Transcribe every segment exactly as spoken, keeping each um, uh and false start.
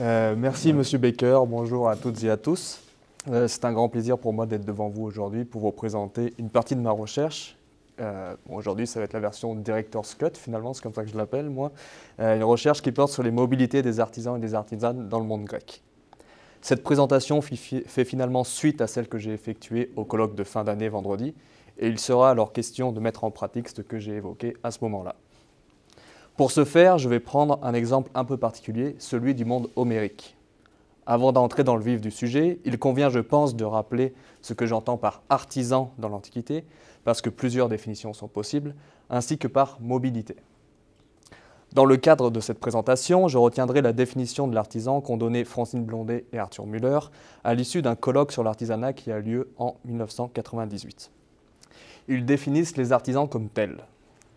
Euh, merci, Monsieur Baker. Bonjour à toutes et à tous. Euh, C'est un grand plaisir pour moi d'être devant vous aujourd'hui pour vous présenter une partie de ma recherche. Euh, bon, aujourd'hui, ça va être la version Director's Cut, finalement, c'est comme ça que je l'appelle, moi. Euh, une recherche qui porte sur les mobilités des artisans et des artisanes dans le monde grec. Cette présentation fait finalement suite à celle que j'ai effectuée au colloque de fin d'année vendredi, et il sera alors question de mettre en pratique ce que j'ai évoqué à ce moment-là. Pour ce faire, je vais prendre un exemple un peu particulier, celui du monde homérique. Avant d'entrer dans le vif du sujet, il convient, je pense, de rappeler ce que j'entends par artisan dans l'Antiquité, parce que plusieurs définitions sont possibles, ainsi que par mobilité. Dans le cadre de cette présentation, je retiendrai la définition de l'artisan qu'ont donnée Francine Blondet et Arthur Müller à l'issue d'un colloque sur l'artisanat qui a lieu en mille neuf cent quatre-vingt-dix-huit. Ils définissent les artisans comme tels,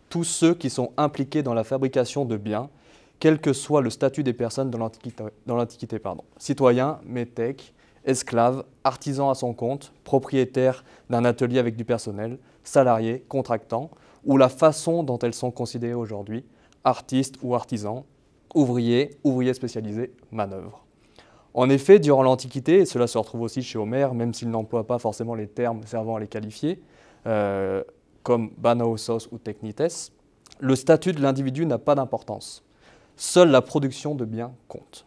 tous ceux qui sont impliqués dans la fabrication de biens, quel que soit le statut des personnes dans l'Antiquité, citoyens, métèques, esclaves, artisans à son compte, propriétaires d'un atelier avec du personnel, salariés, contractants, ou la façon dont elles sont considérées aujourd'hui, artistes ou artisans, ouvriers, ouvriers spécialisés, manœuvres. En effet, durant l'Antiquité, et cela se retrouve aussi chez Homère, même s'il n'emploie pas forcément les termes servant à les qualifier, euh, comme banaosos ou technites, le statut de l'individu n'a pas d'importance. Seule la production de biens compte.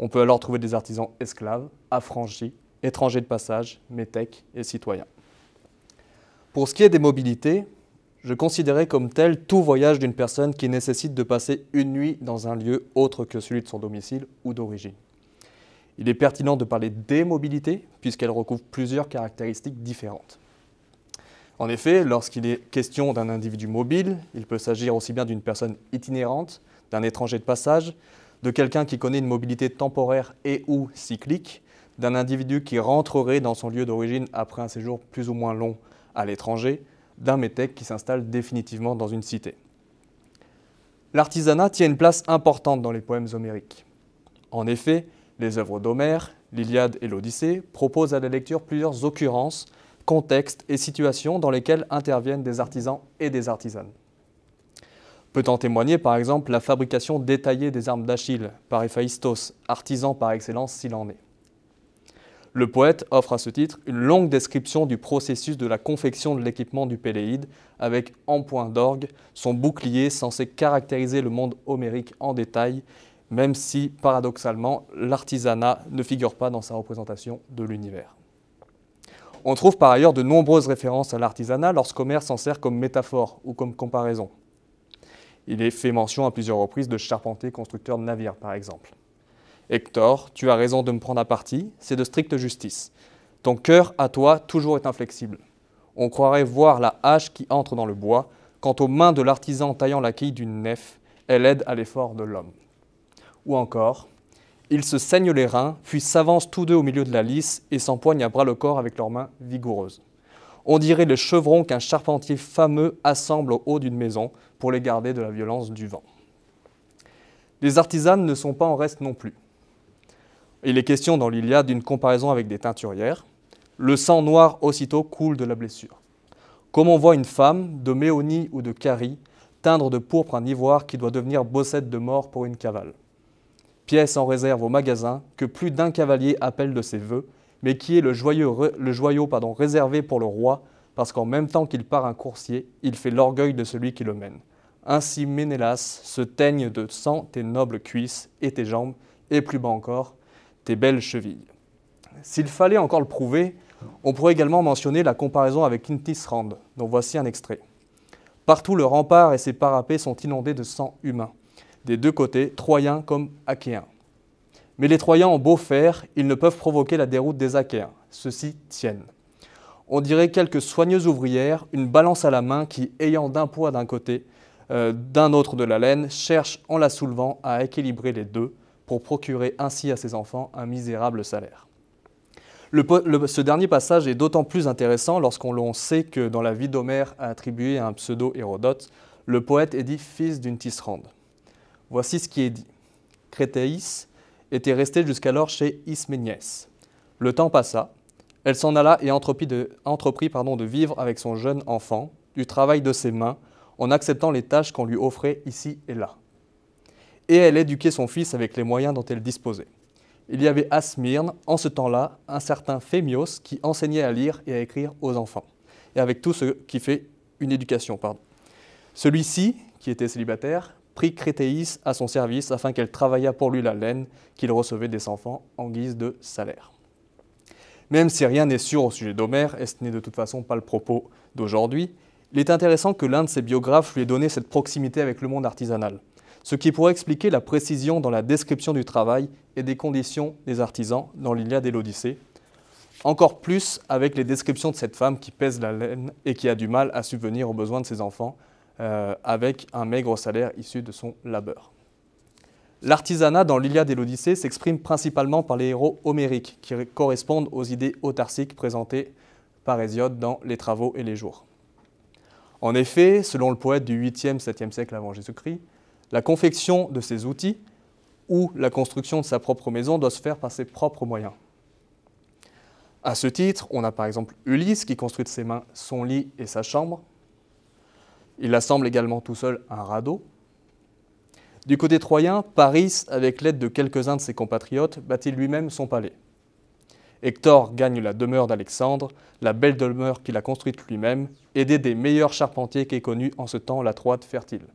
On peut alors trouver des artisans esclaves, affranchis, étrangers de passage, métèques et citoyens. Pour ce qui est des mobilités, je considérais comme tel tout voyage d'une personne qui nécessite de passer une nuit dans un lieu autre que celui de son domicile ou d'origine. Il est pertinent de parler des mobilités, puisqu'elles recouvrent plusieurs caractéristiques différentes. En effet, lorsqu'il est question d'un individu mobile, il peut s'agir aussi bien d'une personne itinérante, d'un étranger de passage, de quelqu'un qui connaît une mobilité temporaire et ou cyclique, d'un individu qui rentrerait dans son lieu d'origine après un séjour plus ou moins long à l'étranger, d'un métèque qui s'installe définitivement dans une cité. L'artisanat tient une place importante dans les poèmes homériques. En effet, les œuvres d'Homère, l'Iliade et l'Odyssée proposent à la lecture plusieurs occurrences, contextes et situations dans lesquelles interviennent des artisans et des artisanes. Peut en témoigner par exemple la fabrication détaillée des armes d'Achille par Héphaïstos, artisan par excellence s'il en est. Le poète offre à ce titre une longue description du processus de la confection de l'équipement du Péléide avec, en point d'orgue, son bouclier censé caractériser le monde homérique en détail, même si, paradoxalement, l'artisanat ne figure pas dans sa représentation de l'univers. On trouve par ailleurs de nombreuses références à l'artisanat lorsqu'Homère s'en sert comme métaphore ou comme comparaison. Il est fait mention à plusieurs reprises de charpentiers constructeurs de navires, par exemple. « Hector, tu as raison de me prendre à partie, c'est de stricte justice. Ton cœur, à toi, toujours est inflexible. On croirait voir la hache qui entre dans le bois. Quant aux mains de l'artisan taillant la quille d'une nef, elle aide à l'effort de l'homme. » Ou encore, « Ils se saignent les reins, puis s'avancent tous deux au milieu de la lice et s'empoignent à bras le corps avec leurs mains vigoureuses. » On dirait les chevrons qu'un charpentier fameux assemble au haut d'une maison pour les garder de la violence du vent. Les artisanes ne sont pas en reste non plus. Il est question dans l'Iliade d'une comparaison avec des teinturières. Le sang noir aussitôt coule de la blessure. Comme on voit une femme, de Méonie ou de Carie, teindre de pourpre un ivoire qui doit devenir bossette de mort pour une cavale. Pièce en réserve au magasin que plus d'un cavalier appelle de ses vœux, mais qui est le joyau, le joyau pardon, réservé pour le roi, parce qu'en même temps qu'il part un coursier, il fait l'orgueil de celui qui le mène. Ainsi, Ménélas, se teigne de sang tes nobles cuisses et tes jambes, et plus bas encore, tes belles chevilles. S'il fallait encore le prouver, on pourrait également mentionner la comparaison avec Kintisrand, dont voici un extrait. Partout le rempart et ses parapets sont inondés de sang humain, des deux côtés, Troyens comme Achéens. Mais les Troyens ont beau faire, ils ne peuvent provoquer la déroute des Achéens. Ceux-ci tiennent. On dirait quelques soigneuses ouvrières, une balance à la main qui, ayant d'un poids d'un côté, euh, d'un autre de la laine, cherche en la soulevant à équilibrer les deux pour procurer ainsi à ses enfants un misérable salaire. Le, le, ce dernier passage est d'autant plus intéressant lorsqu'on l'on sait que dans la vie d'Homère attribuée à un pseudo-Hérodote, le poète est dit fils d'une tisserande. Voici ce qui est dit. Créthéis était restée jusqu'alors chez Isméniès. Le temps passa, elle s'en alla et entreprit, de, entreprit pardon, de vivre avec son jeune enfant, du travail de ses mains, en acceptant les tâches qu'on lui offrait ici et là. et elle éduquait son fils avec les moyens dont elle disposait. Il y avait à Smyrne, en ce temps-là, un certain Phémios qui enseignait à lire et à écrire aux enfants, et avec tout ce qui fait une éducation. Pardon. Celui-ci, qui était célibataire, prit Créthéis à son service afin qu'elle travaillât pour lui la laine qu'il recevait des enfants en guise de salaire. Même si rien n'est sûr au sujet d'Homère, et ce n'est de toute façon pas le propos d'aujourd'hui, il est intéressant que l'un de ses biographes lui ait donné cette proximité avec le monde artisanal, ce qui pourrait expliquer la précision dans la description du travail et des conditions des artisans dans l'Iliade et l'Odyssée, encore plus avec les descriptions de cette femme qui pèse la laine et qui a du mal à subvenir aux besoins de ses enfants, euh, avec un maigre salaire issu de son labeur. L'artisanat dans l'Iliade et l'Odyssée s'exprime principalement par les héros homériques, qui correspondent aux idées autarciques présentées par Hésiode dans Les Travaux et les Jours. En effet, selon le poète du huitième septième siècle avant Jésus-Christ, la confection de ses outils ou la construction de sa propre maison doit se faire par ses propres moyens. À ce titre, on a par exemple Ulysse qui construit de ses mains son lit et sa chambre. Il assemble également tout seul un radeau. Du côté troyen, Paris, avec l'aide de quelques-uns de ses compatriotes, bâtit lui-même son palais. Hector gagne la demeure d'Alexandre, la belle demeure qu'il a construite lui-même, aidé des meilleurs charpentiers qu'ait connu en ce temps la Troade fertile.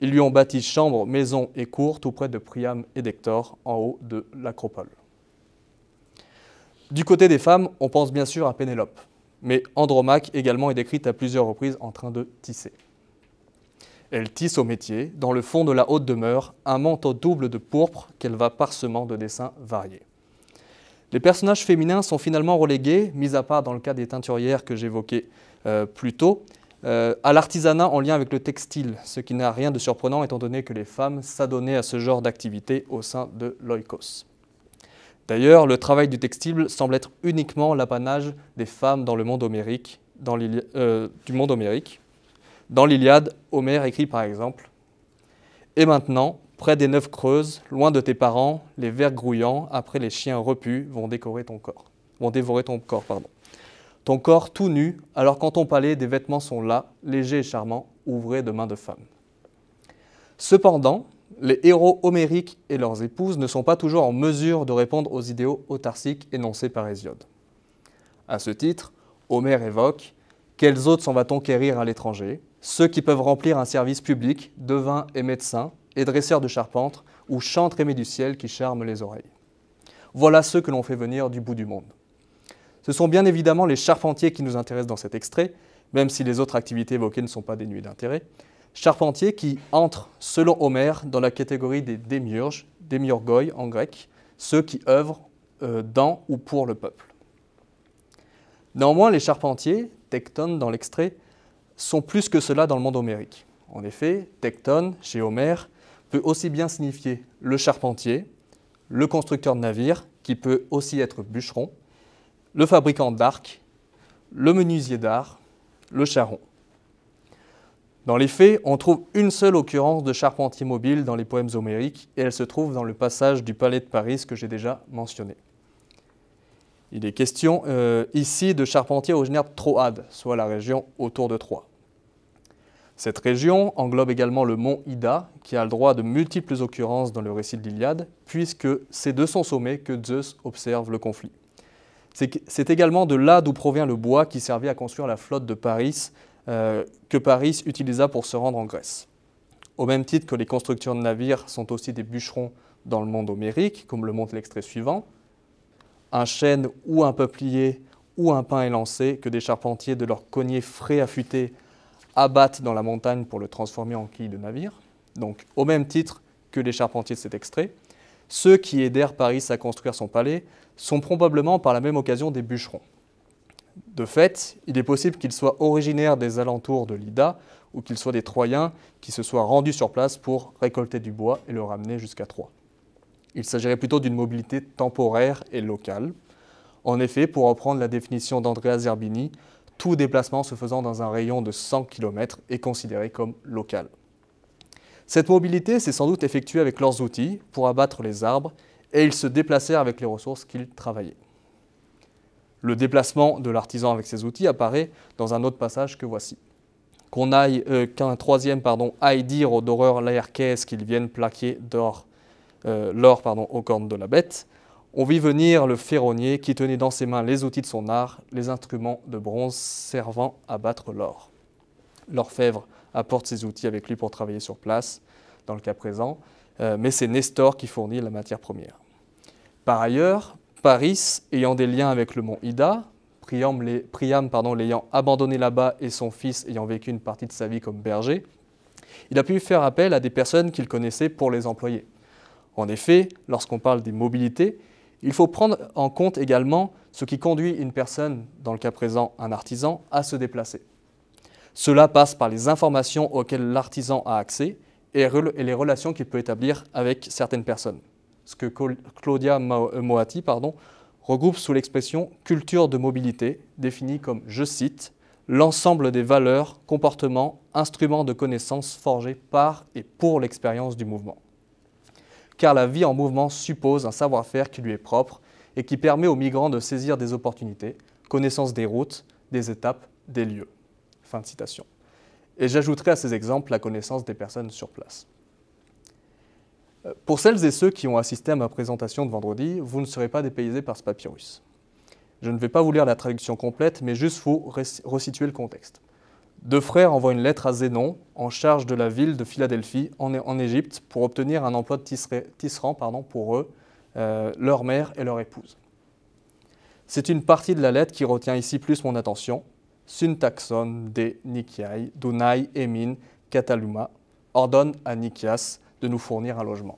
Ils lui ont bâti chambre, maison et cour tout près de Priam et d'Hector, en haut de l'Acropole. Du côté des femmes, on pense bien sûr à Pénélope, mais Andromaque également est décrite à plusieurs reprises en train de tisser. Elle tisse au métier, dans le fond de la haute demeure, un manteau double de pourpre qu'elle va parsemant de dessins variés. Les personnages féminins sont finalement relégués, mis à part dans le cas des teinturières que j'évoquais euh, plus tôt, euh, à l'artisanat en lien avec le textile, ce qui n'a rien de surprenant étant donné que les femmes s'adonnaient à ce genre d'activité au sein de l'oikos. D'ailleurs, le travail du textile semble être uniquement l'apanage des femmes dans le monde homérique, dans euh, du monde homérique. Dans l'Iliade, Homère écrit par exemple « Et maintenant, près des neuf creuses, loin de tes parents, les vers grouillants, après les chiens repus, vont décorer ton corps, vont dévorer ton corps. Pardon. Ton corps tout nu, alors qu'en ton palais, des vêtements sont là, légers et charmants, ouvrés de mains de femmes. » Cependant, les héros homériques et leurs épouses ne sont pas toujours en mesure de répondre aux idéaux autarciques énoncés par Hésiode. À ce titre, Homère évoque « Quels autres s'en va-t-on quérir à l'étranger ? Ceux qui peuvent remplir un service public, devins et médecins, et dresseurs de charpentes, ou chantres aimés du ciel qui charment les oreilles. Voilà ceux que l'on fait venir du bout du monde. » Ce sont bien évidemment les charpentiers qui nous intéressent dans cet extrait, même si les autres activités évoquées ne sont pas dénuées d'intérêt. Charpentiers qui entrent, selon Homère, dans la catégorie des démiurges, démiurgoi en grec, ceux qui œuvrent euh, dans ou pour le peuple. Néanmoins, les charpentiers, tecton dans l'extrait, sont plus que cela dans le monde homérique. En effet, tecton, chez Homère, peut aussi bien signifier le charpentier, le constructeur de navires, qui peut aussi être bûcheron, le fabricant d'arcs, le menuisier d'art, le charron. Dans les faits, on trouve une seule occurrence de charpentier mobile dans les poèmes homériques et elle se trouve dans le passage du palais de Paris que j'ai déjà mentionné. Il est question euh, ici de charpentiers originaires de Troade, soit la région autour de Troie. Cette région englobe également le mont Ida, qui a le droit à de multiples occurrences dans le récit de l'Iliade, puisque c'est de son sommet que Zeus observe le conflit. C'est également de là d'où provient le bois qui servait à construire la flotte de Paris, Euh, que Paris utilisa pour se rendre en Grèce. Au même titre que les constructeurs de navires sont aussi des bûcherons dans le monde homérique, comme le montre l'extrait suivant, un chêne ou un peuplier ou un pin élancé que des charpentiers de leurs cognets frais affûtés abattent dans la montagne pour le transformer en quille de navire, donc au même titre que les charpentiers de cet extrait, ceux qui aidèrent Paris à construire son palais sont probablement par la même occasion des bûcherons. De fait, il est possible qu'ils soient originaires des alentours de l'Ida ou qu'ils soient des Troyens qui se soient rendus sur place pour récolter du bois et le ramener jusqu'à Troie. Il s'agirait plutôt d'une mobilité temporaire et locale. En effet, pour reprendre la définition d'Andrea Zerbini, tout déplacement se faisant dans un rayon de cent kilomètres est considéré comme local. Cette mobilité s'est sans doute effectuée avec leurs outils pour abattre les arbres et ils se déplacèrent avec les ressources qu'ils travaillaient. Le déplacement de l'artisan avec ses outils apparaît dans un autre passage que voici. qu'on aille, euh, qu'un troisième pardon, aille dire aux doreurs laercaise qu'ils viennent plaquer d'or, euh, l'or pardon, aux cornes de la bête. On vit venir le ferronnier qui tenait dans ses mains les outils de son art, les instruments de bronze servant à battre l'or. L'orfèvre apporte ses outils avec lui pour travailler sur place, dans le cas présent, euh, mais c'est Nestor qui fournit la matière première. Par ailleurs, Paris, ayant des liens avec le mont Ida, Priam, les, Priam pardon, l'ayant abandonné là-bas et son fils ayant vécu une partie de sa vie comme berger, il a pu faire appel à des personnes qu'il connaissait pour les employer. En effet, lorsqu'on parle des mobilités, il faut prendre en compte également ce qui conduit une personne, dans le cas présent un artisan, à se déplacer. Cela passe par les informations auxquelles l'artisan a accès et les relations qu'il peut établir avec certaines personnes. Ce que Claudia Moati pardon, regroupe sous l'expression « culture de mobilité », définie comme, je cite, « l'ensemble des valeurs, comportements, instruments de connaissance forgés par et pour l'expérience du mouvement ». Car la vie en mouvement suppose un savoir-faire qui lui est propre et qui permet aux migrants de saisir des opportunités, connaissance des routes, des étapes, des lieux. Fin de citation. Et j'ajouterai à ces exemples la connaissance des personnes sur place. Pour celles et ceux qui ont assisté à ma présentation de vendredi, vous ne serez pas dépaysés par ce papyrus. Je ne vais pas vous lire la traduction complète, mais juste vous resituer le contexte. Deux frères envoient une lettre à Zénon, en charge de la ville de Philadelphie, en Égypte, pour obtenir un emploi de tisserand pardon, pour eux, euh, leur mère et leur épouse. C'est une partie de la lettre qui retient ici plus mon attention. Syntaxon de Nikiai, Dunai, Emin, Cataluma, ordonne à Nikias de nous fournir un logement.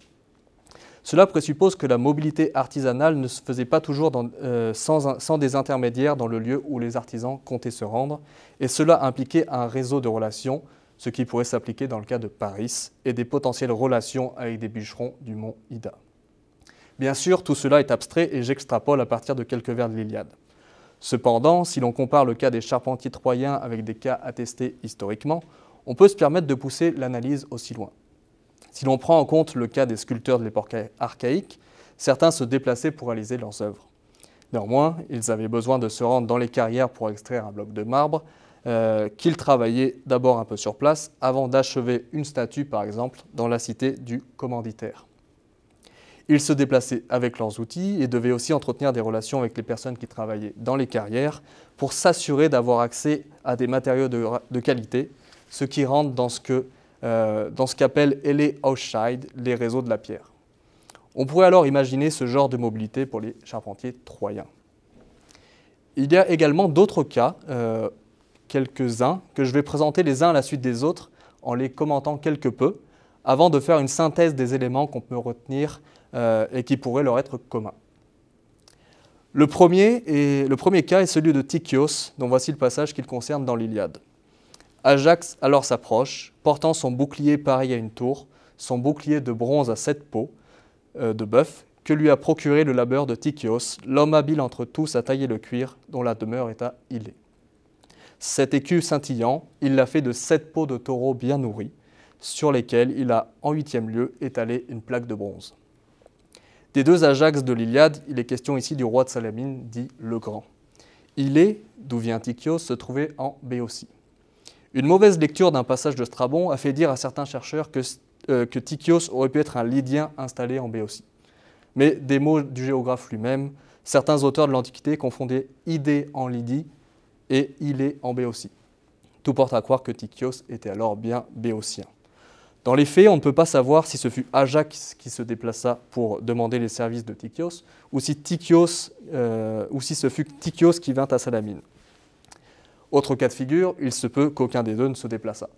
Cela présuppose que la mobilité artisanale ne se faisait pas toujours dans, euh, sans, sans des intermédiaires dans le lieu où les artisans comptaient se rendre, et cela impliquait un réseau de relations, ce qui pourrait s'appliquer dans le cas de Paris, et des potentielles relations avec des bûcherons du mont Ida. Bien sûr, tout cela est abstrait et j'extrapole à partir de quelques vers de l'Iliade. Cependant, si l'on compare le cas des charpentiers troyens avec des cas attestés historiquement, on peut se permettre de pousser l'analyse aussi loin. Si l'on prend en compte le cas des sculpteurs de l'époque archaïque, certains se déplaçaient pour réaliser leurs œuvres. Néanmoins, ils avaient besoin de se rendre dans les carrières pour extraire un bloc de marbre, euh, qu'ils travaillaient d'abord un peu sur place, avant d'achever une statue, par exemple, dans la cité du commanditaire. Ils se déplaçaient avec leurs outils et devaient aussi entretenir des relations avec les personnes qui travaillaient dans les carrières pour s'assurer d'avoir accès à des matériaux de, de qualité, ce qui rentre dans ce que Euh, dans ce qu'appellent Hélé Ausscheid, les réseaux de la pierre. On pourrait alors imaginer ce genre de mobilité pour les charpentiers troyens. Il y a également d'autres cas, euh, quelques-uns, que je vais présenter les uns à la suite des autres en les commentant quelque peu, avant de faire une synthèse des éléments qu'on peut retenir euh, et qui pourraient leur être communs. Le premier, est, le premier cas est celui de Tychios, dont voici le passage qu'il concerne dans l'Iliade. Ajax alors s'approche, portant son bouclier pareil à une tour, son bouclier de bronze à sept peaux euh, de bœuf, que lui a procuré le labeur de Tychios, l'homme habile entre tous à tailler le cuir, dont la demeure est à Ilé. Cet écu scintillant, il l'a fait de sept peaux de taureau bien nourris, sur lesquelles il a, en huitième lieu, étalé une plaque de bronze. Des deux Ajax de l'Iliade, il est question ici du roi de Salamine, dit le Grand. Ilé, d'où vient Tychios, se trouvait en Béotie. Une mauvaise lecture d'un passage de Strabon a fait dire à certains chercheurs que, euh, que Tychios aurait pu être un Lydien installé en Béotie. Mais des mots du géographe lui-même, certains auteurs de l'Antiquité confondaient Idée en Lydie et Ilé en Béotie. Tout porte à croire que Tychios était alors bien béotien. Dans les faits, on ne peut pas savoir si ce fut Ajax qui se déplaça pour demander les services de Tychios ou si, Tychios, euh, ou si ce fut Tychios qui vint à Salamine. Autre cas de figure, il se peut qu'aucun des deux ne se déplaça.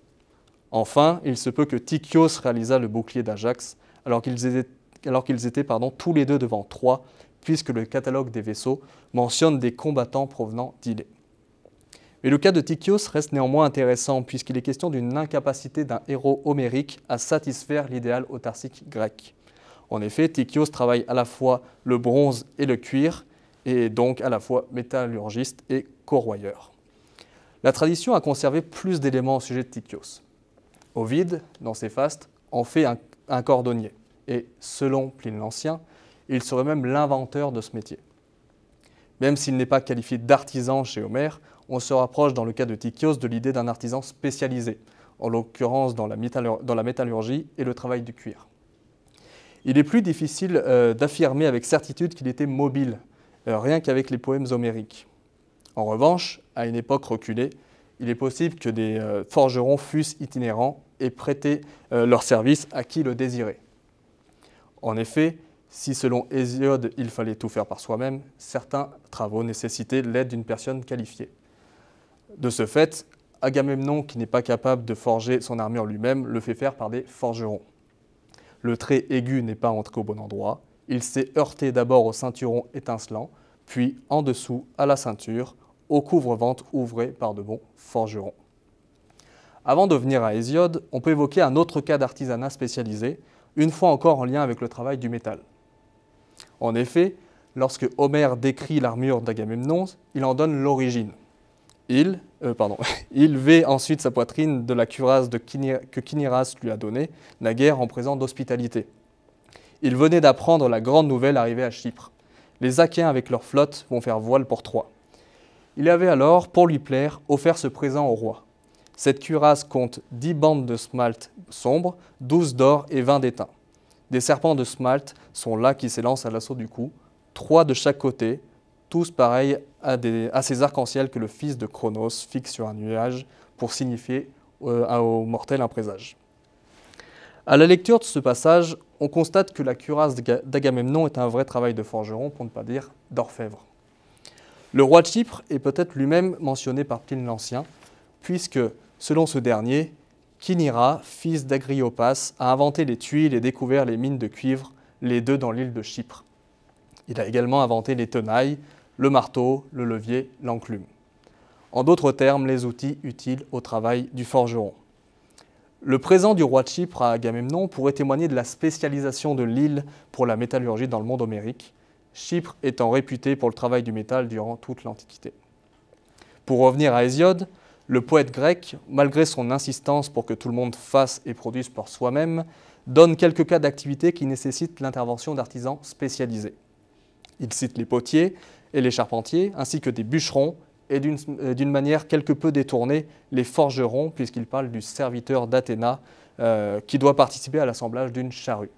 Enfin, il se peut que Tychios réalisa le bouclier d'Ajax, alors qu'ils étaient, alors qu'ils étaient pardon, tous les deux devant Troie, puisque le catalogue des vaisseaux mentionne des combattants provenant d'Ilé. Mais le cas de Tychios reste néanmoins intéressant, puisqu'il est question d'une incapacité d'un héros homérique à satisfaire l'idéal autarcique grec. En effet, Tychios travaille à la fois le bronze et le cuir, et est donc à la fois métallurgiste et corroyeur. La tradition a conservé plus d'éléments au sujet de Tychios. Ovide, dans ses fastes, en fait un, un cordonnier, et selon Pline l'Ancien, il serait même l'inventeur de ce métier. Même s'il n'est pas qualifié d'artisan chez Homère, on se rapproche dans le cas de Tychios de l'idée d'un artisan spécialisé, en l'occurrence dans la métallurgie et le travail du cuir. Il est plus difficile euh, d'affirmer avec certitude qu'il était mobile, euh, rien qu'avec les poèmes homériques. En revanche, à une époque reculée, il est possible que des euh, forgerons fussent itinérants et prêtaient euh, leurs services à qui le désirait. En effet, si selon Hésiode il fallait tout faire par soi-même, certains travaux nécessitaient l'aide d'une personne qualifiée. De ce fait, Agamemnon, qui n'est pas capable de forger son armure lui-même, le fait faire par des forgerons. Le trait aigu n'est pas entré au bon endroit, il s'est heurté d'abord au ceinturon étincelant, puis en dessous à la ceinture, au couvre-ventre ouvré par de bons forgerons. Avant de venir à Hésiode, on peut évoquer un autre cas d'artisanat spécialisé, une fois encore en lien avec le travail du métal. En effet, lorsque Homère décrit l'armure d'Agamemnon, il en donne l'origine. Il, euh, pardon, il vêt ensuite sa poitrine de la cuirasse de Kyni, que Kyniras lui a donnée, naguère en présent d'hospitalité. Il venait d'apprendre la grande nouvelle arrivée à Chypre. Les Achéens avec leur flotte vont faire voile pour Troie. Il avait alors, pour lui plaire, offert ce présent au roi. Cette cuirasse compte dix bandes de smalt sombre, douze d'or et vingt d'étain. Des serpents de smalt sont là qui s'élancent à l'assaut du cou, trois de chaque côté, tous pareils à, des, à ces arcs-en-ciel que le fils de Cronos fixe sur un nuage pour signifier euh, aux mortels un présage. À la lecture de ce passage, on constate que la cuirasse d'Agamemnon est un vrai travail de forgeron, pour ne pas dire d'orfèvre. Le roi de Chypre est peut-être lui-même mentionné par Pline l'Ancien, puisque, selon ce dernier, Kynira, fils d'Agriopas, a inventé les tuiles et découvert les mines de cuivre, les deux dans l'île de Chypre. Il a également inventé les tenailles, le marteau, le levier, l'enclume. En d'autres termes, les outils utiles au travail du forgeron. Le présent du roi de Chypre à Agamemnon pourrait témoigner de la spécialisation de l'île pour la métallurgie dans le monde homérique, Chypre étant réputée pour le travail du métal durant toute l'Antiquité. Pour revenir à Hésiode, le poète grec, malgré son insistance pour que tout le monde fasse et produise par soi-même, donne quelques cas d'activité qui nécessitent l'intervention d'artisans spécialisés. Il cite les potiers et les charpentiers, ainsi que des bûcherons, et d'une manière quelque peu détournée, les forgerons, puisqu'il parle du serviteur d'Athéna euh, qui doit participer à l'assemblage d'une charrue.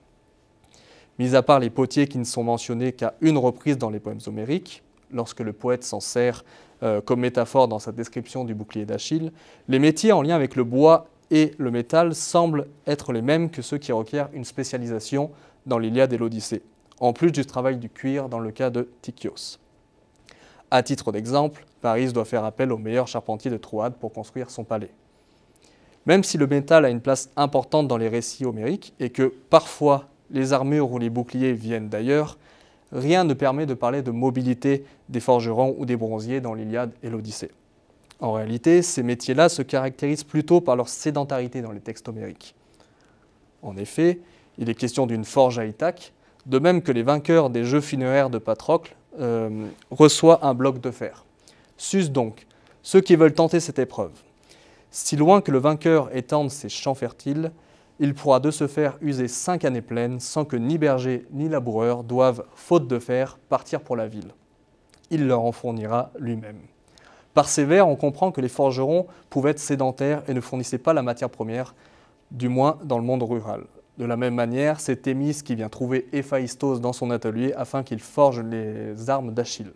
Mis à part les potiers qui ne sont mentionnés qu'à une reprise dans les poèmes homériques, lorsque le poète s'en sert euh, comme métaphore dans sa description du bouclier d'Achille, les métiers en lien avec le bois et le métal semblent être les mêmes que ceux qui requièrent une spécialisation dans l'Iliade et l'Odyssée, en plus du travail du cuir dans le cas de Tychios. À titre d'exemple, Paris doit faire appel au meilleur charpentier de Troade pour construire son palais. Même si le métal a une place importante dans les récits homériques et que parfois les armures ou les boucliers viennent d'ailleurs, rien ne permet de parler de mobilité des forgerons ou des bronziers dans l'Iliade et l'Odyssée. En réalité, ces métiers-là se caractérisent plutôt par leur sédentarité dans les textes homériques. En effet, il est question d'une forge à Ithaque, de même que les vainqueurs des jeux funéraires de Patrocle euh, reçoivent un bloc de fer. Sus donc ceux qui veulent tenter cette épreuve. Si loin que le vainqueur étende ses champs fertiles, il pourra de ce faire user cinq années pleines sans que ni berger ni laboureur doivent, faute de fer, partir pour la ville. Il leur en fournira lui-même. Par ces vers, on comprend que les forgerons pouvaient être sédentaires et ne fournissaient pas la matière première, du moins dans le monde rural. De la même manière, c'est Thémis qui vient trouver Héphaïstos dans son atelier afin qu'il forge les armes d'Achille.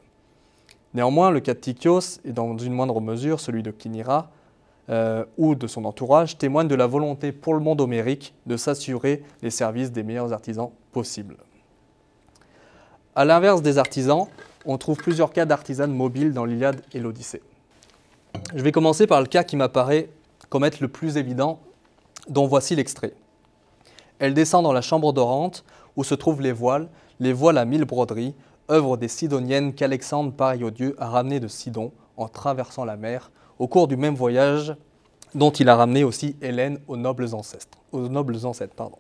Néanmoins, le cas de Tychios, et dans une moindre mesure celui de Kynira, Euh, ou de son entourage, témoigne de la volonté pour le monde homérique de s'assurer les services des meilleurs artisans possibles. A l'inverse des artisans, on trouve plusieurs cas d'artisanes mobiles dans l'Iliade et l'Odyssée. Je vais commencer par le cas qui m'apparaît comme être le plus évident, dont voici l'extrait. Elle descend dans la chambre dorante où se trouvent les voiles, les voiles à mille broderies, œuvre des Sidoniennes qu'Alexandre pareil au dieu a ramené de Sidon en traversant la mer, au cours du même voyage dont il a ramené aussi Hélène aux nobles ancêtres. Aux nobles ancêtres pardon.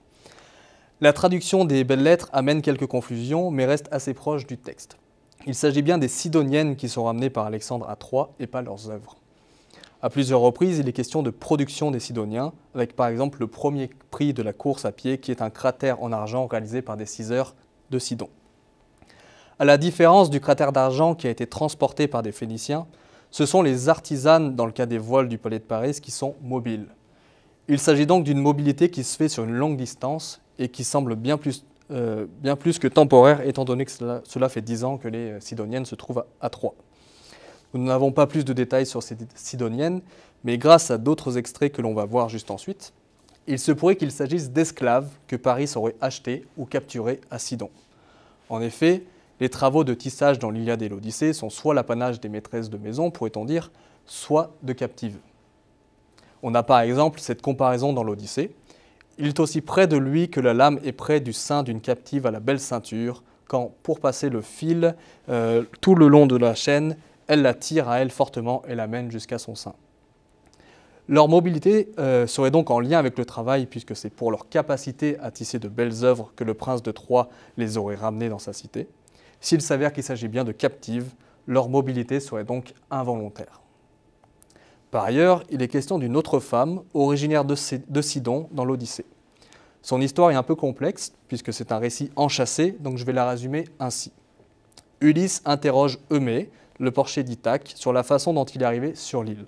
La traduction des belles lettres amène quelques confusions, mais reste assez proche du texte. Il s'agit bien des Sidoniennes qui sont ramenées par Alexandre à Troie et pas leurs œuvres. À plusieurs reprises, il est question de production des Sidoniens, avec par exemple le premier prix de la course à pied qui est un cratère en argent réalisé par des ciseurs de Sidon. À la différence du cratère d'argent qui a été transporté par des Phéniciens, ce sont les artisanes, dans le cas des voiles du palais de Paris, qui sont mobiles. Il s'agit donc d'une mobilité qui se fait sur une longue distance et qui semble bien plus, euh, bien plus que temporaire, étant donné que cela, cela fait dix ans que les Sidoniennes se trouvent à, à Troie. Nous n'avons pas plus de détails sur ces Sidoniennes, mais grâce à d'autres extraits que l'on va voir juste ensuite, il se pourrait qu'il s'agisse d'esclaves que Paris aurait achetés ou capturés à Sidon. En effet, les travaux de tissage dans l'Iliade et l'Odyssée sont soit l'apanage des maîtresses de maison, pourrait-on dire, soit de captives. On a par exemple cette comparaison dans l'Odyssée. Il est aussi près de lui que la lame est près du sein d'une captive à la belle ceinture, quand, pour passer le fil euh, tout le long de la chaîne, elle la tire à elle fortement et l'amène jusqu'à son sein. Leur mobilité euh, serait donc en lien avec le travail, puisque c'est pour leur capacité à tisser de belles œuvres que le prince de Troie les aurait ramenés dans sa cité. S'il s'avère qu'il s'agit bien de captives, leur mobilité serait donc involontaire. Par ailleurs, il est question d'une autre femme, originaire de Sidon, dans l'Odyssée. Son histoire est un peu complexe, puisque c'est un récit enchâssé, donc je vais la résumer ainsi. Ulysse interroge Eumée, le porcher d'Ithaque, sur la façon dont il est arrivé sur l'île.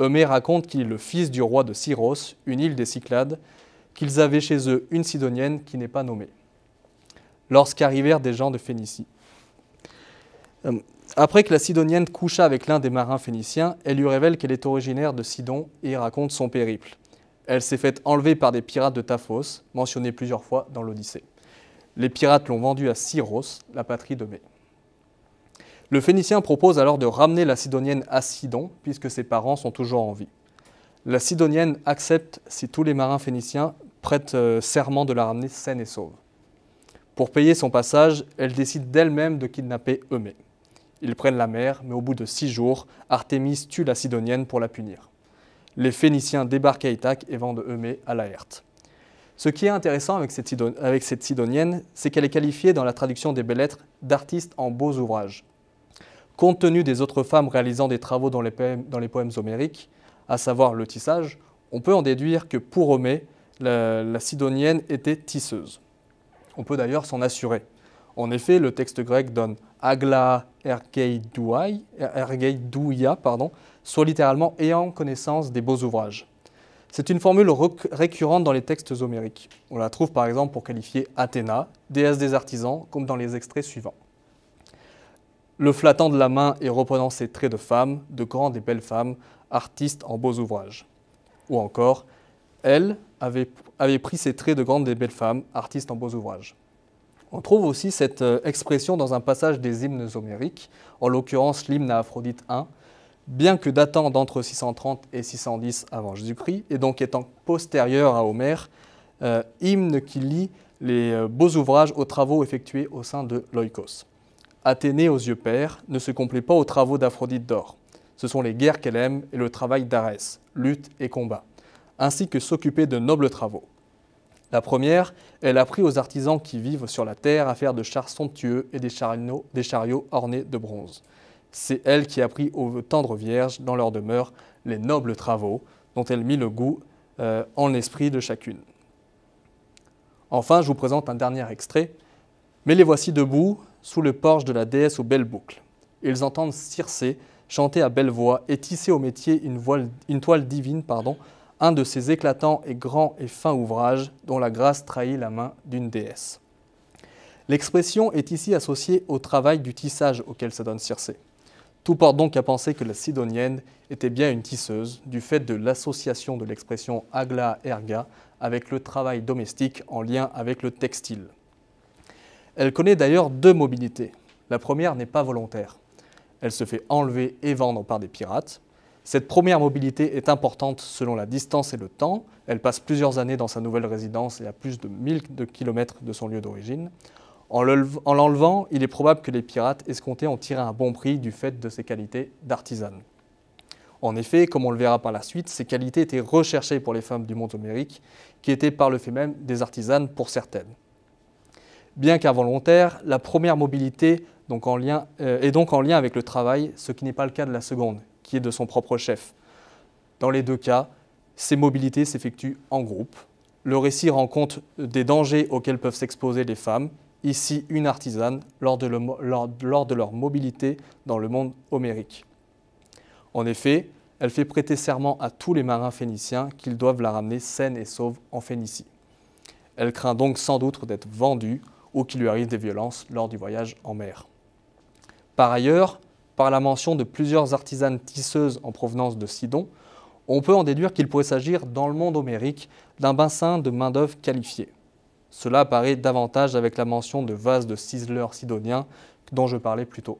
Eumée raconte qu'il est le fils du roi de Syros, une île des Cyclades, qu'ils avaient chez eux une Sidonienne qui n'est pas nommée, lorsqu'arrivèrent des gens de Phénicie. Après que la Sidonienne coucha avec l'un des marins phéniciens, elle lui révèle qu'elle est originaire de Sidon et raconte son périple. Elle s'est faite enlever par des pirates de Taphos, mentionnés plusieurs fois dans l'Odyssée. Les pirates l'ont vendue à Syros, la patrie d'Eumée. Le Phénicien propose alors de ramener la Sidonienne à Sidon, puisque ses parents sont toujours en vie. La Sidonienne accepte si tous les marins phéniciens prêtent serment de la ramener saine et sauve. Pour payer son passage, elle décide d'elle-même de kidnapper Eumée. Ils prennent la mer, mais au bout de six jours, Artémis tue la Sidonienne pour la punir. Les Phéniciens débarquent à Ithaque et vendent Eumée à Laerte. Ce qui est intéressant avec cette, Sidon... avec cette Sidonienne, c'est qu'elle est qualifiée dans la traduction des belles-lettres d'artiste en beaux ouvrages. Compte tenu des autres femmes réalisant des travaux dans les poèmes, dans les poèmes homériques, à savoir le tissage, on peut en déduire que pour Eumée, la, la Sidonienne était tisseuse. On peut d'ailleurs s'en assurer. En effet, le texte grec donne Agla Ergeidouia, pardon, soit littéralement ayant connaissance des beaux ouvrages. C'est une formule récurrente dans les textes homériques. On la trouve par exemple pour qualifier Athéna, déesse des artisans, comme dans les extraits suivants. Le flattant de la main et reprenant ses traits de femme, de grandes et belles femmes, artistes en beaux ouvrages. Ou encore, elle avait, avait pris ses traits de grandes et belles femmes, artistes en beaux ouvrages. On trouve aussi cette expression dans un passage des hymnes homériques, en l'occurrence l'hymne à Aphrodite un, bien que datant d'entre six cent trente et six cent dix avant Jésus-Christ, et donc étant postérieur à Homère, euh, hymne qui lie les beaux ouvrages aux travaux effectués au sein de l'oikos. Athénée aux yeux pairs ne se complaît pas aux travaux d'Aphrodite d'or. Ce sont les guerres qu'elle aime et le travail d'Arès, lutte et combat, ainsi que s'occuper de nobles travaux. La première, elle apprit aux artisans qui vivent sur la terre à faire de chars somptueux et des chariots, des chariots ornés de bronze. C'est elle qui apprit aux tendres vierges, dans leur demeure, les nobles travaux, dont elle mit le goût euh, en l'esprit de chacune. Enfin, je vous présente un dernier extrait. Mais les voici debout, sous le porche de la déesse aux belles boucles. Ils entendent Circé chanter à belle voix et tisser au métier une, voile, une toile divine, pardon, un de ces éclatants et grands et fins ouvrages dont la grâce trahit la main d'une déesse. L'expression est ici associée au travail du tissage auquel s'adonne Circé. Tout porte donc à penser que la Sidonienne était bien une tisseuse, du fait de l'association de l'expression agla erga avec le travail domestique en lien avec le textile. Elle connaît d'ailleurs deux mobilités. La première n'est pas volontaire. Elle se fait enlever et vendre par des pirates. Cette première mobilité est importante selon la distance et le temps. Elle passe plusieurs années dans sa nouvelle résidence et à plus de mille kilomètres de son lieu d'origine. En l'enlevant, il est probable que les pirates escomptés ont tiré un bon prix du fait de ses qualités d'artisane. En effet, comme on le verra par la suite, ces qualités étaient recherchées pour les femmes du monde homérique, qui étaient par le fait même des artisanes pour certaines. Bien qu'involontaire, la première mobilité donc en lien, euh, est donc en lien avec le travail, ce qui n'est pas le cas de la seconde, qui est de son propre chef. Dans les deux cas, ces mobilités s'effectuent en groupe. Le récit rend compte des dangers auxquels peuvent s'exposer les femmes, ici une artisane, lors de, le, lors, lors de leur mobilité dans le monde homérique. En effet, elle fait prêter serment à tous les marins phéniciens qu'ils doivent la ramener saine et sauve en Phénicie. Elle craint donc sans doute d'être vendue ou qu'il lui arrive des violences lors du voyage en mer. Par ailleurs, par la mention de plusieurs artisanes tisseuses en provenance de Sidon, on peut en déduire qu'il pourrait s'agir, dans le monde homérique, d'un bassin de main-d'œuvre qualifiée. Cela apparaît davantage avec la mention de vases de ciseleurs sidoniens dont je parlais plus tôt.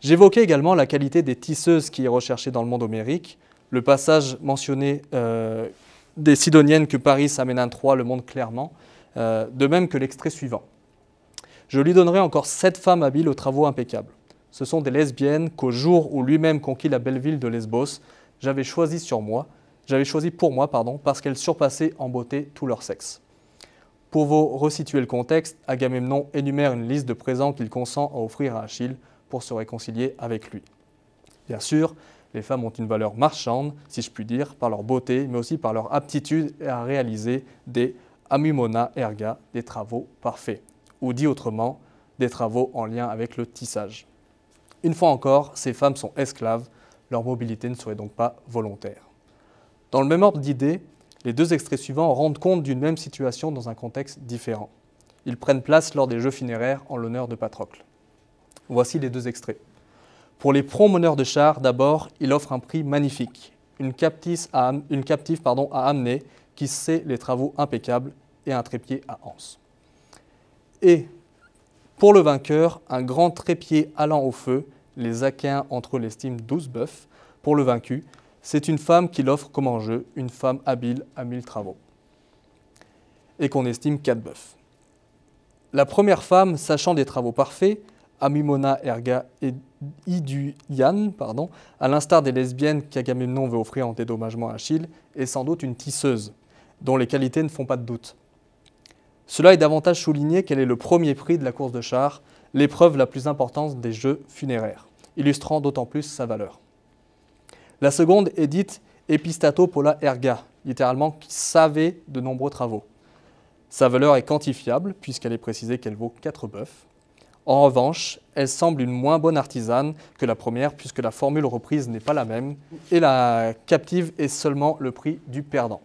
J'évoquais également la qualité des tisseuses qui est recherchée dans le monde homérique. Le passage mentionné euh, des Sidoniennes que Paris amène à Troie le montre clairement, euh, de même que l'extrait suivant. Je lui donnerai encore sept femmes habiles aux travaux impeccables. Ce sont des lesbiennes qu'au jour où lui-même conquit la belle ville de Lesbos, j'avais choisi sur moi, j'avais choisi pour moi pardon, parce qu'elles surpassaient en beauté tout leur sexe. Pour vous resituer le contexte, Agamemnon énumère une liste de présents qu'il consent à offrir à Achille pour se réconcilier avec lui. Bien sûr, les femmes ont une valeur marchande, si je puis dire, par leur beauté, mais aussi par leur aptitude à réaliser des amumona erga, des travaux parfaits, ou dit autrement, des travaux en lien avec le tissage. Une fois encore, ces femmes sont esclaves, leur mobilité ne serait donc pas volontaire. Dans le même ordre d'idées, les deux extraits suivants rendent compte d'une même situation dans un contexte différent. Ils prennent place lors des jeux funéraires en l'honneur de Patrocle. Voici les deux extraits. Pour les promeneurs de chars, d'abord, il offre un prix magnifique, une captive à, une captive, pardon, à amener qui sait les travaux impeccables et un trépied à anse. Et pour le vainqueur, un grand trépied allant au feu, les Achéens entre eux l'estiment douze bœufs. Pour le vaincu, c'est une femme qu'il offre comme enjeu, une femme habile à mille travaux, et qu'on estime quatre bœufs. La première femme, sachant des travaux parfaits, Amymona erga et Iduian, pardon, à l'instar des lesbiennes qu'Agamemnon veut offrir en dédommagement à Achille, est sans doute une tisseuse, dont les qualités ne font pas de doute. Cela est davantage souligné qu'elle est le premier prix de la course de chars, l'épreuve la plus importante des jeux funéraires, illustrant d'autant plus sa valeur. La seconde est dite Epistato Pola Erga, littéralement qui savait de nombreux travaux. Sa valeur est quantifiable, puisqu'elle est précisée qu'elle vaut quatre bœufs. En revanche, elle semble une moins bonne artisane que la première puisque la formule reprise n'est pas la même et la captive est seulement le prix du perdant.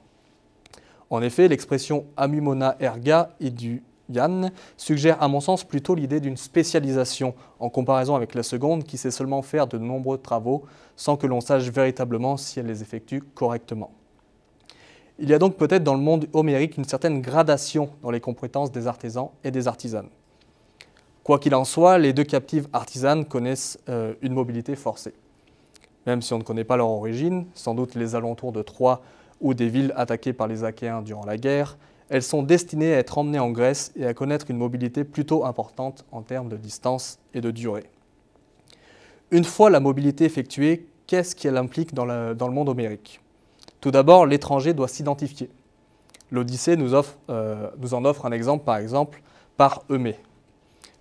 En effet, l'expression « amumona erga » et du « yan » suggère à mon sens plutôt l'idée d'une spécialisation en comparaison avec la seconde qui sait seulement faire de nombreux travaux sans que l'on sache véritablement si elle les effectue correctement. Il y a donc peut-être dans le monde homérique une certaine gradation dans les compétences des artisans et des artisanes. Quoi qu'il en soit, les deux captives artisanes connaissent euh, une mobilité forcée. Même si on ne connaît pas leur origine, sans doute les alentours de Troie ou des villes attaquées par les Achéens durant la guerre, elles sont destinées à être emmenées en Grèce et à connaître une mobilité plutôt importante en termes de distance et de durée. Une fois la mobilité effectuée, qu'est-ce qu'elle implique dans, la, dans le monde homérique? Tout d'abord, l'étranger doit s'identifier. L'Odyssée nous, euh, nous en offre un exemple, par exemple, par Eumée.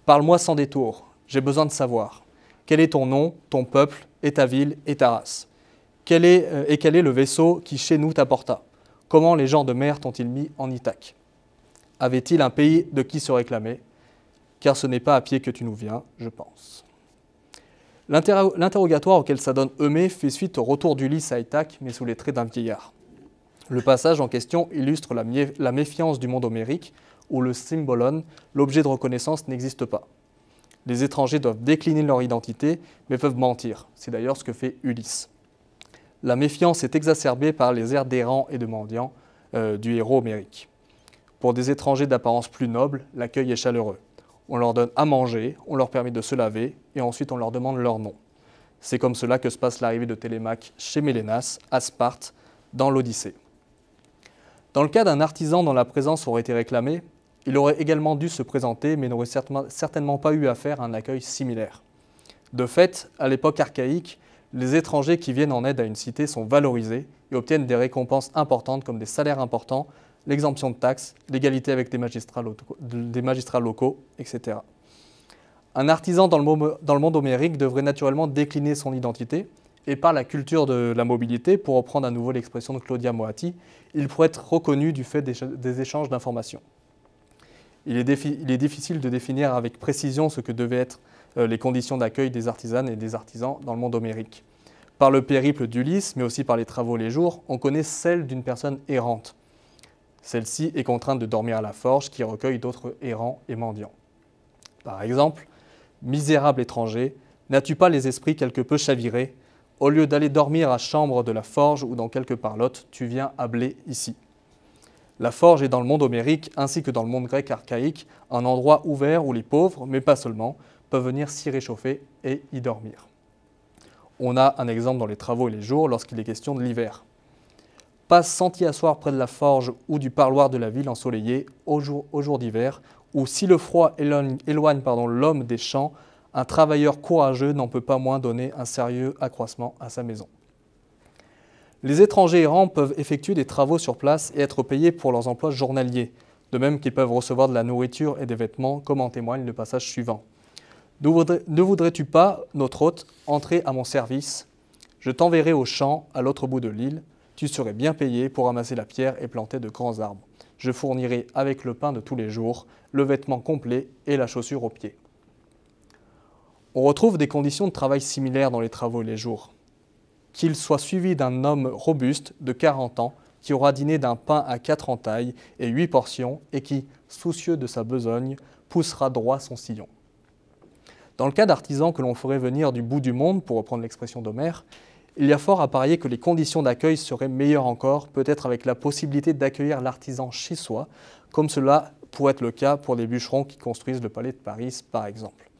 « Parle-moi sans détour, j'ai besoin de savoir. Quel est ton nom, ton peuple, et ta ville, et ta race? Quel est, euh, Et quel est le vaisseau qui chez nous t'apporta? Comment les gens de mer t'ont-ils mis en Ithaque? Avait-il un pays de qui se réclamer? Car ce n'est pas à pied que tu nous viens, je pense. » L'interrogatoire auquel s'adonne Eumée fait suite au retour d'Ulysse à Ithaque, mais sous les traits d'un vieillard. Le passage en question illustre la, mé la méfiance du monde homérique, où le symbolon, l'objet de reconnaissance, n'existe pas. Les étrangers doivent décliner leur identité, mais peuvent mentir. C'est d'ailleurs ce que fait Ulysse. La méfiance est exacerbée par les airs d'errants et de mendiants euh, du héros homérique. Pour des étrangers d'apparence plus noble, l'accueil est chaleureux. On leur donne à manger, on leur permet de se laver, et ensuite on leur demande leur nom. C'est comme cela que se passe l'arrivée de Télémaque chez Mélénas, à Sparte, dans l'Odyssée. Dans le cas d'un artisan dont la présence aurait été réclamée, il aurait également dû se présenter, mais n'aurait certainement pas eu affaire à un accueil similaire. De fait, à l'époque archaïque, les étrangers qui viennent en aide à une cité sont valorisés et obtiennent des récompenses importantes comme des salaires importants, l'exemption de taxes, l'égalité avec des magistrats, des magistrats locaux, et cetera. Un artisan dans le, dans le monde homérique devrait naturellement décliner son identité, et par la culture de la mobilité, pour reprendre à nouveau l'expression de Claudia Moati, il pourrait être reconnu du fait des échanges d'informations. Il est, il est difficile de définir avec précision ce que devaient être euh, les conditions d'accueil des artisanes et des artisans dans le monde homérique. Par le périple d'Ulysse, mais aussi par les travaux les jours, on connaît celle d'une personne errante. Celle-ci est contrainte de dormir à la forge qui recueille d'autres errants et mendiants. Par exemple, « Misérable étranger, n'as-tu pas les esprits quelque peu chavirés? Au lieu d'aller dormir à chambre de la forge ou dans quelque parlotte, tu viens habler ici. » La forge est dans le monde homérique ainsi que dans le monde grec archaïque un endroit ouvert où les pauvres, mais pas seulement, peuvent venir s'y réchauffer et y dormir. On a un exemple dans les travaux et les jours lorsqu'il est question de l'hiver. « Passe sans t'y asseoir près de la forge ou du parloir de la ville ensoleillée au jour, au jour d'hiver, ou si le froid éloigne, éloigne pardon, l'homme des champs, un travailleur courageux n'en peut pas moins donner un sérieux accroissement à sa maison. » Les étrangers errants peuvent effectuer des travaux sur place et être payés pour leurs emplois journaliers, de même qu'ils peuvent recevoir de la nourriture et des vêtements, comme en témoigne le passage suivant. « Ne voudrais-tu pas, notre hôte, entrer à mon service? Je t'enverrai au champ, à l'autre bout de l'île. Tu serais bien payé pour ramasser la pierre et planter de grands arbres. Je fournirai avec le pain de tous les jours, le vêtement complet et la chaussure aux pieds. » On retrouve des conditions de travail similaires dans les travaux et les jours. Qu'il soit suivi d'un homme robuste de quarante ans qui aura dîné d'un pain à quatre entailles et huit portions et qui, soucieux de sa besogne, poussera droit son sillon. Dans le cas d'artisans que l'on ferait venir du bout du monde, pour reprendre l'expression d'Homère, il y a fort à parier que les conditions d'accueil seraient meilleures encore, peut-être avec la possibilité d'accueillir l'artisan chez soi, comme cela pourrait être le cas pour des bûcherons qui construisent le palais de Paris, par exemple.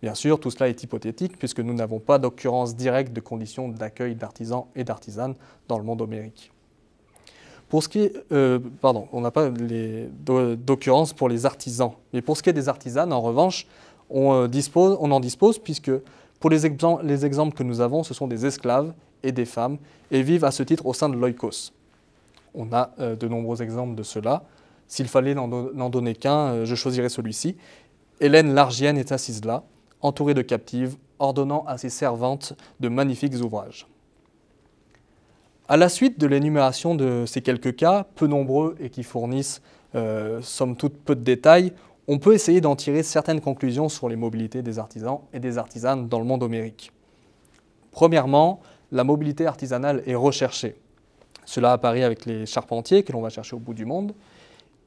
Bien sûr, tout cela est hypothétique, puisque nous n'avons pas d'occurrence directe de conditions d'accueil d'artisans et d'artisanes dans le monde homérique. Pour ce qui est, euh, pardon, on n'a pas d'occurrence pour les artisans, mais pour ce qui est des artisanes, en revanche, On, dispose, on en dispose puisque pour les, exemples, les exemples que nous avons, ce sont des esclaves et des femmes et vivent à ce titre au sein de l'oikos. On a euh, de nombreux exemples de cela. S'il fallait n'en do, donner qu'un, euh, je choisirais celui-ci. Hélène l'Argienne est assise là, entourée de captives, ordonnant à ses servantes de magnifiques ouvrages. À la suite de l'énumération de ces quelques cas, peu nombreux et qui fournissent euh, somme toute peu de détails, on peut essayer d'en tirer certaines conclusions sur les mobilités des artisans et des artisanes dans le monde homérique. Premièrement, la mobilité artisanale est recherchée. Cela apparaît avec les charpentiers que l'on va chercher au bout du monde.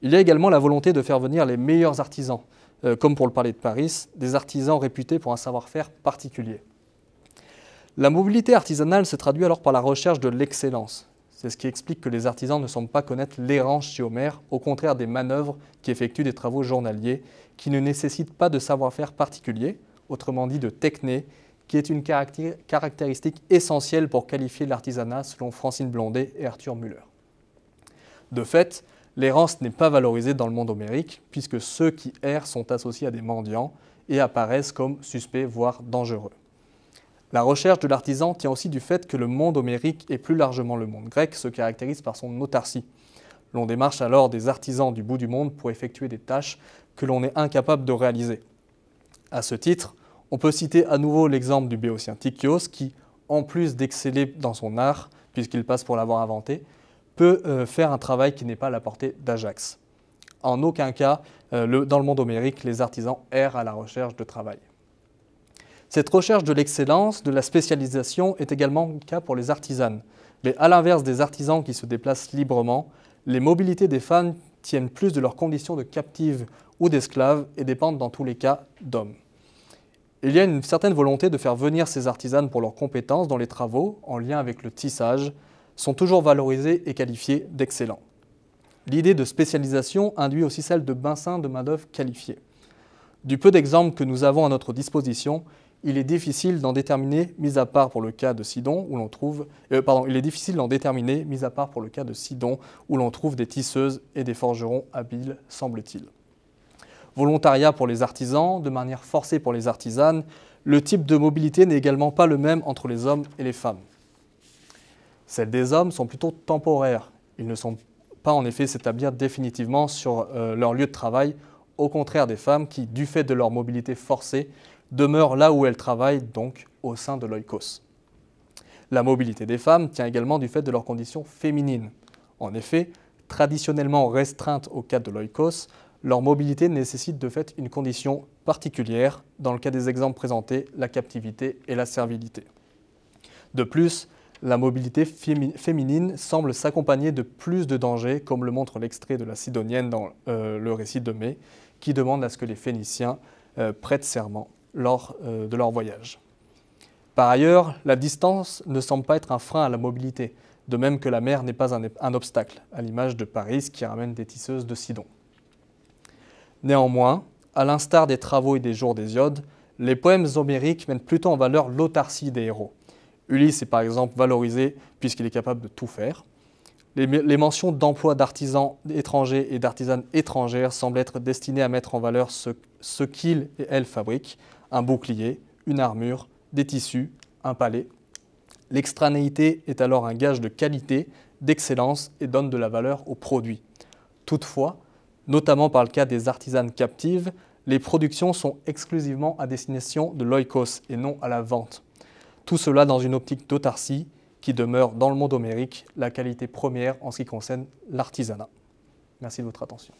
Il y a également la volonté de faire venir les meilleurs artisans, euh, comme pour le palais de Paris, des artisans réputés pour un savoir-faire particulier. La mobilité artisanale se traduit alors par la recherche de l'excellence. C'est ce qui explique que les artisans ne semblent pas connaître l'errance chez Homère, au contraire des manœuvres qui effectuent des travaux journaliers, qui ne nécessitent pas de savoir-faire particulier, autrement dit de techné, qui est une caractéristique essentielle pour qualifier l'artisanat selon Francine Blondet et Arthur Müller. De fait, l'errance n'est pas valorisée dans le monde homérique, puisque ceux qui errent sont associés à des mendiants et apparaissent comme suspects, voire dangereux. La recherche de l'artisan tient aussi du fait que le monde homérique et plus largement le monde grec se caractérise par son autarcie. L'on démarche alors des artisans du bout du monde pour effectuer des tâches que l'on est incapable de réaliser. À ce titre, on peut citer à nouveau l'exemple du Béotien Tychios qui, en plus d'exceller dans son art, puisqu'il passe pour l'avoir inventé, peut euh, faire un travail qui n'est pas à la portée d'Ajax. En aucun cas, euh, le, dans le monde homérique, les artisans errent à la recherche de travail. Cette recherche de l'excellence, de la spécialisation est également le cas pour les artisanes. Mais à l'inverse des artisans qui se déplacent librement, les mobilités des femmes tiennent plus de leurs conditions de captives ou d'esclaves et dépendent dans tous les cas d'hommes. Il y a une certaine volonté de faire venir ces artisanes pour leurs compétences dans les travaux, en lien avec le tissage, sont toujours valorisées et qualifiées d'excellents. L'idée de spécialisation induit aussi celle de bassin de main-d'œuvre qualifiée. Du peu d'exemples que nous avons à notre disposition, il est difficile d'en déterminer, mis à part pour le cas de Sidon, où l'on trouve, euh, pardon, il est difficile d'en déterminer, mis à part pour le cas de Sidon, où l'on trouve des tisseuses et des forgerons habiles, semble-t-il. Volontariat pour les artisans, de manière forcée pour les artisanes, le type de mobilité n'est également pas le même entre les hommes et les femmes. Celles des hommes sont plutôt temporaires. Ils ne sont pas en effet s'établir définitivement sur euh, leur lieu de travail, au contraire des femmes qui, du fait de leur mobilité forcée, demeurent là où elles travaillent, donc au sein de l'oikos. La mobilité des femmes tient également du fait de leurs conditions féminines. En effet, traditionnellement restreinte au cas de l'oikos, leur mobilité nécessite de fait une condition particulière, dans le cas des exemples présentés, la captivité et la servilité. De plus, la mobilité féminine semble s'accompagner de plus de dangers, comme le montre l'extrait de la Sidonienne dans euh, le récit d'Eumée, qui demande à ce que les Phéniciens euh, prêtent serment lors euh, de leur voyage. Par ailleurs, la distance ne semble pas être un frein à la mobilité, de même que la mer n'est pas un, un obstacle, à l'image de Paris qui ramène des tisseuses de Sidon. Néanmoins, à l'instar des travaux et des jours d'Hésiode, les poèmes homériques mettent plutôt en valeur l'autarcie des héros. Ulysse est par exemple valorisé puisqu'il est capable de tout faire. Les, les mentions d'emploi d'artisans étrangers et d'artisanes étrangères semblent être destinées à mettre en valeur ce, ce qu'ils et elles fabriquent, un bouclier, une armure, des tissus, un palais. L'extranéité est alors un gage de qualité, d'excellence et donne de la valeur aux produits. Toutefois, notamment par le cas des artisanes captives, les productions sont exclusivement à destination de l'oikos et non à la vente. Tout cela dans une optique d'autarcie qui demeure dans le monde homérique la qualité première en ce qui concerne l'artisanat. Merci de votre attention.